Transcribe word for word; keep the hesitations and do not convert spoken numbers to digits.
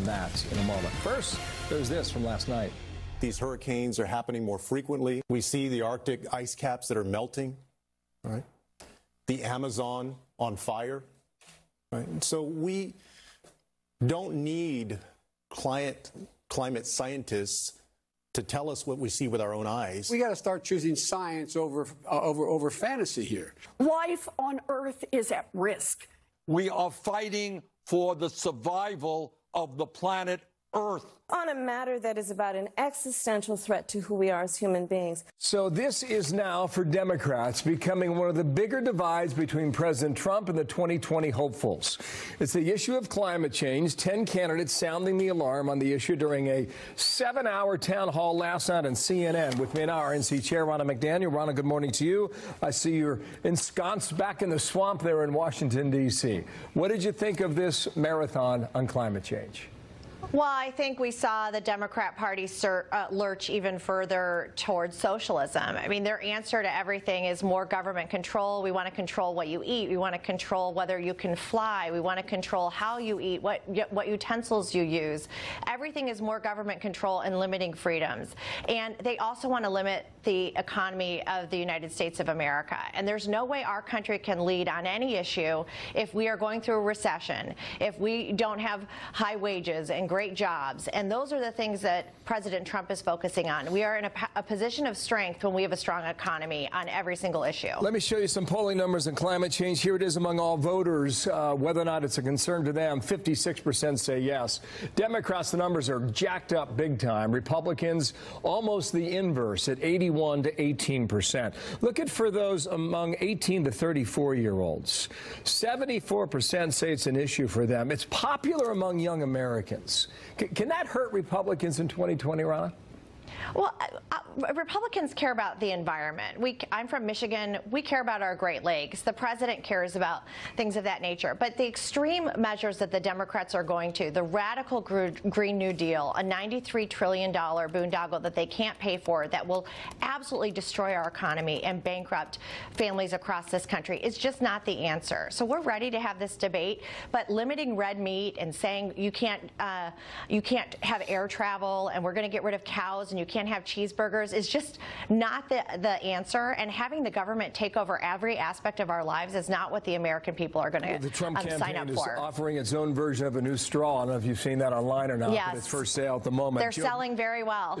That in a moment. First, there's this from last night. These hurricanes are happening more frequently. We see the Arctic ice caps that are melting, right? The Amazon on fire, right? And so we don't need climate, climate scientists to tell us what we see with our own eyes. We got to start choosing science over, uh, over, over fantasy here. Life on Earth is at risk. We are fighting for the survival of the planet Earth. On a matter that is about an existential threat to who we are as human beings. So this is now, for Democrats, becoming one of the bigger divides between President Trump and the twenty twenty hopefuls. It's the issue of climate change, ten candidates sounding the alarm on the issue during a seven hour town hall last night on C N N. With me now, our N C Chair, Ronna McDaniel. Ronna, good morning to you. I see you're ensconced back in the swamp there in Washington, D C What did you think of this marathon on climate change? Well, I think we saw the Democrat Party sur uh, lurch even further towards socialism. I mean, their answer to everything is more government control. We want to control what you eat. We want to control whether you can fly. We want to control how you eat, what, what utensils you use. Everything is more government control and limiting freedoms. And they also want to limit the economy of the United States of America. And there's no way our country can lead on any issue if we are going through a recession, if we don't have high wages and great jobs. And those are the things that President Trump is focusing on. We are in a, a position of strength when we have a strong economy on every single issue. Let me show you some polling numbers on climate change. Here it is among all voters, uh, whether or not it's a concern to them. fifty-six percent say yes. Democrats, the numbers are jacked up big time. Republicans, almost the inverse at eighty-one to eighteen percent. Look at for those among eighteen to thirty-four year olds. seventy-four percent say it's an issue for them. It's popular among young Americans. C- can that hurt Republicans in twenty twenty, Ronna? Well, uh, Republicans care about the environment. We, I'm from Michigan. We care about our Great Lakes. The president cares about things of that nature. But the extreme measures that the Democrats are going to, the radical Green New Deal, a ninety-three trillion dollar boondoggle that they can't pay for, that will absolutely destroy our economy and bankrupt families across this country, is just not the answer. So we're ready to have this debate, but limiting red meat and saying you can't, uh, you can't have air travel, and we're going to get rid of cows, and you can't have cheeseburgers, is just not the, the answer. And having the government take over every aspect of our lives is not what the American people are going to sign up for. The Trump um, campaign is offering its own version of a new straw. I don't know if you've seen that online or not, yes. But it's for sale at the moment. They're Jill selling very well.